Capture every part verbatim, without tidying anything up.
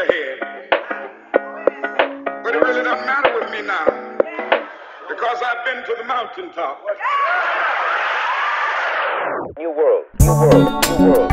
ahead. But it really doesn't matter with me now, because I've been to the mountaintop. New world, new world, new world.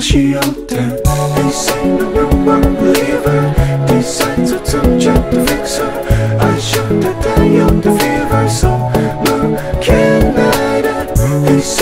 He's a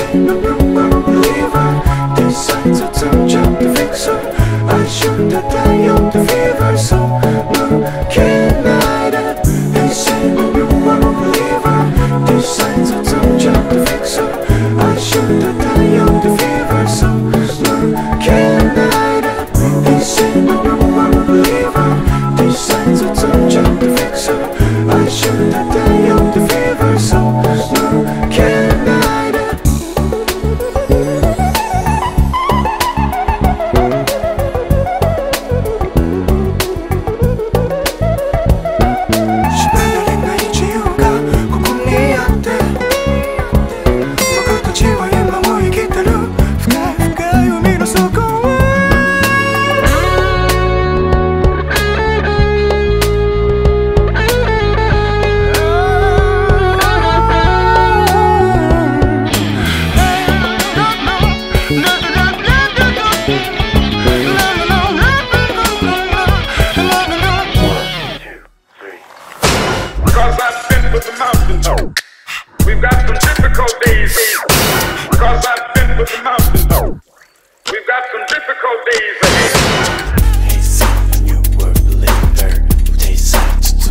new world believer who takes time to jump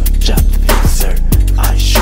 the fixer. I